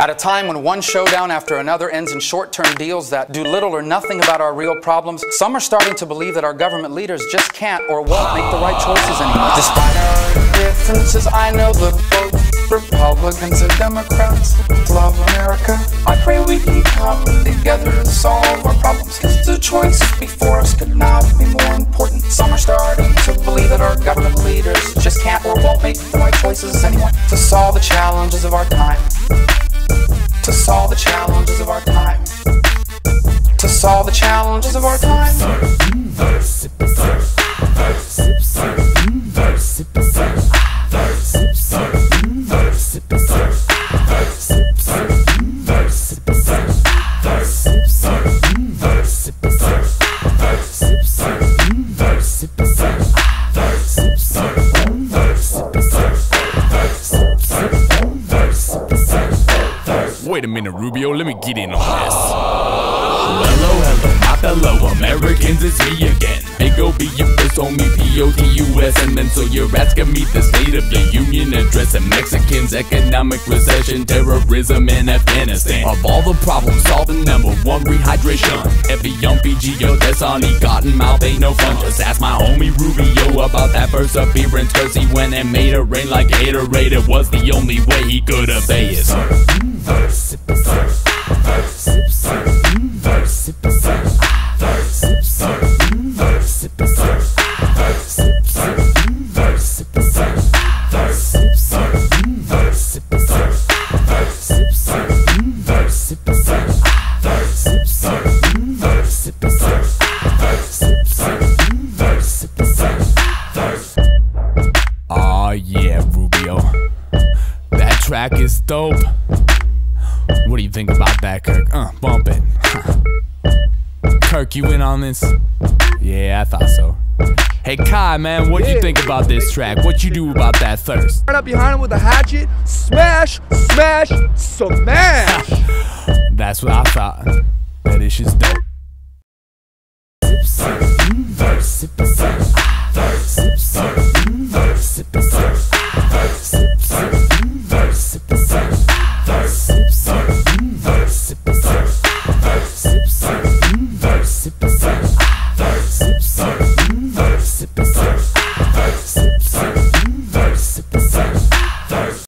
At a time when one showdown after another ends in short-term deals that do little or nothing about our real problems, some are starting to believe that our government leaders just can't or won't make the right choices anymore. Despite our differences, I know the vote, Republicans and Democrats love America. I pray we can come together to solve our problems, because the choice before us could not be more important. Some are starting to believe that our government leaders just can't or won't make the right choices anymore to solve the challenges of our time. To solve the challenges of our time. To solve the challenges of our time. Wait a minute, Rubio, let me get in on this. Hello, hello, my fellow Americans, it's me again. Hey, go be your first homie, POTUS. And then so you're asking me the State of the Union Address and Mexicans, economic recession, terrorism, and Afghanistan. Of all the problems, solving #1, rehydration. Every young PGO that's on he cotton mouth ain't no fun. Just ask my homie Rubio about that perseverance curse he went and made it rain like Gatorade. It was the only way he could obey it. Aw, yeah, Rubio. That track is dope. What do you think about that, Kirk? Bump it. Kirk, you in on this? Yeah, I thought so. Hey, Kai, man, what do you think about this track? What you do about that thirst? Right up behind him with a hatchet. Smash, smash, smash. That's what I thought. That is just dope.